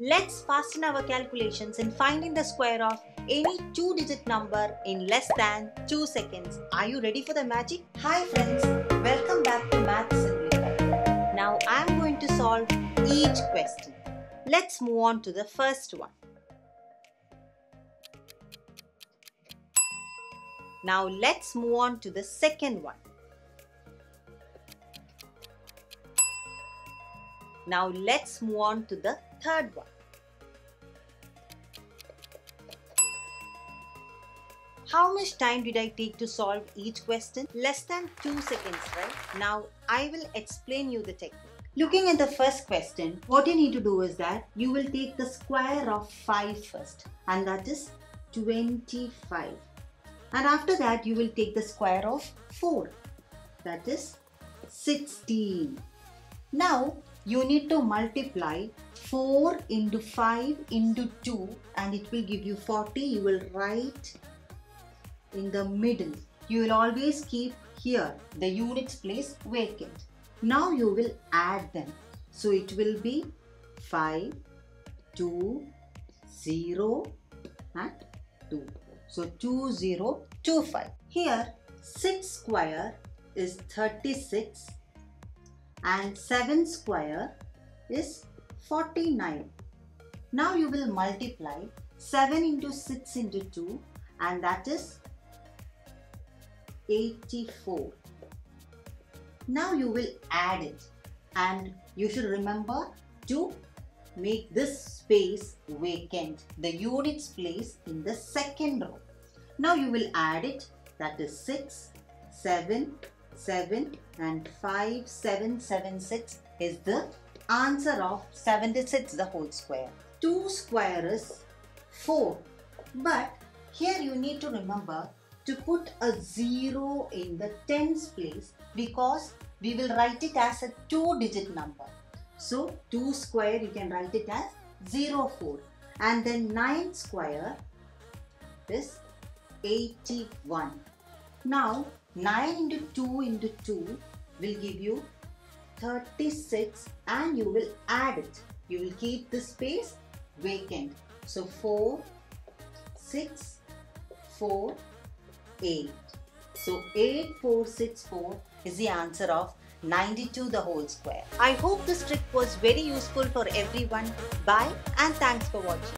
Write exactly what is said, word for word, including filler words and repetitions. Let's fasten our calculations in finding the square of any two-digit number in less than two seconds. Are you ready for the magic? Hi friends, welcome back to Maths Simplified. Now I am going to solve each question. Let's move on to the first one. Now let's move on to the second one. Now let's move on to the third one. How much time did I take to solve each question? Less than two seconds, right? Now I will explain you the technique. Looking at the first question, what you need to do is that you will take the square of five first, and that is twenty-five. And after that you will take the square of four, that is sixteen. Now you need to multiply four into five into two, and it will give you forty. You will write in the middle. You will always keep here the units place vacant. Now you will add them. So it will be five, two, zero and two. So two, zero, two, five. Here six square is thirty-six. And seven square is forty-nine. Now you will multiply seven into six into two, and that is eighty-four. Now you will add it, and you should remember to make this space vacant, the units place in the second row. Now you will add it, that is six, seven, seven, and five, seven, seven, six is the answer of seventy-six, the whole square. two square is four, but here you need to remember to put a zero in the tens place, because we will write it as a two digit number. So two square you can write it as zero four, and then nine square is eighty-one. Now nine into two into two will give you thirty-six, and you will add it. You will keep the space vacant. So four, six, four, eight. So eight, four, six, four is the answer of ninety-two, the whole square. I hope this trick was very useful for everyone. Bye and thanks for watching.